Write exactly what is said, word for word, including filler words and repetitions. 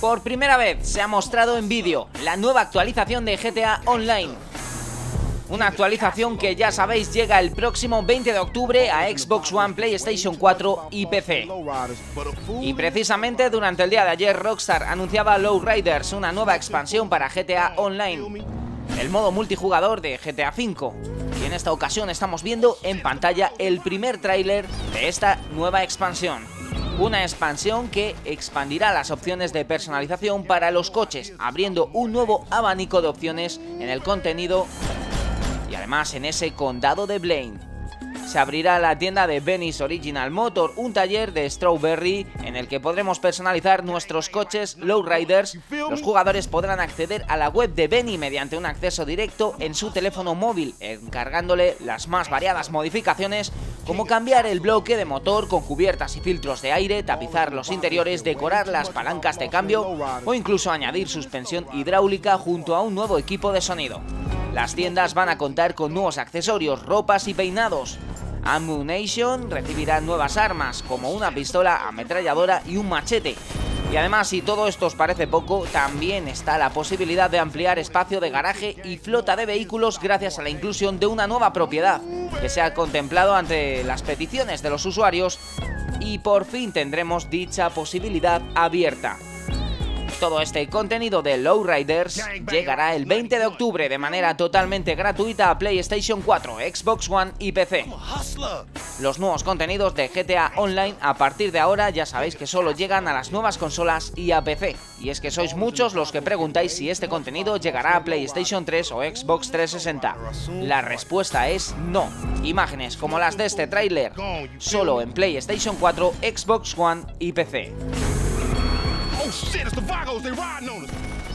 Por primera vez se ha mostrado en vídeo la nueva actualización de G T A Online. Una actualización que ya sabéis llega el próximo veinte de octubre a Xbox One, PlayStation cuatro y P C. Y precisamente durante el día de ayer Rockstar anunciaba Lowriders, una nueva expansión para G T A Online, el modo multijugador de G T A cinco. Y en esta ocasión estamos viendo en pantalla el primer tráiler de esta nueva expansión. Una expansión que expandirá las opciones de personalización para los coches, abriendo un nuevo abanico de opciones en el contenido. Y además en ese condado de Blaine se abrirá la tienda de Benny's Original Motor, un taller de Strawberry en el que podremos personalizar nuestros coches Lowriders. Los jugadores podrán acceder a la web de Benny mediante un acceso directo en su teléfono móvil, encargándole las más variadas modificaciones, como cambiar el bloque de motor con cubiertas y filtros de aire, tapizar los interiores, decorar las palancas de cambio o incluso añadir suspensión hidráulica junto a un nuevo equipo de sonido. Las tiendas van a contar con nuevos accesorios, ropas y peinados. Ammu Nation recibirá nuevas armas, como una pistola ametralladora y un machete. Y además, si todo esto os parece poco, también está la posibilidad de ampliar espacio de garaje y flota de vehículos gracias a la inclusión de una nueva propiedad, que se ha contemplado ante las peticiones de los usuarios, y por fin tendremos dicha posibilidad abierta. Todo este contenido de Lowriders llegará el veinte de octubre de manera totalmente gratuita a PlayStation cuatro, Xbox One y P C. Los nuevos contenidos de G T A Online a partir de ahora ya sabéis que solo llegan a las nuevas consolas y a P C. Y es que sois muchos los que preguntáis si este contenido llegará a PlayStation tres o Xbox trescientos sesenta. La respuesta es no. Imágenes como las de este tráiler, solo en PlayStation cuatro, Xbox One y P C. Oh shit, it's the Vagos, they riding on us!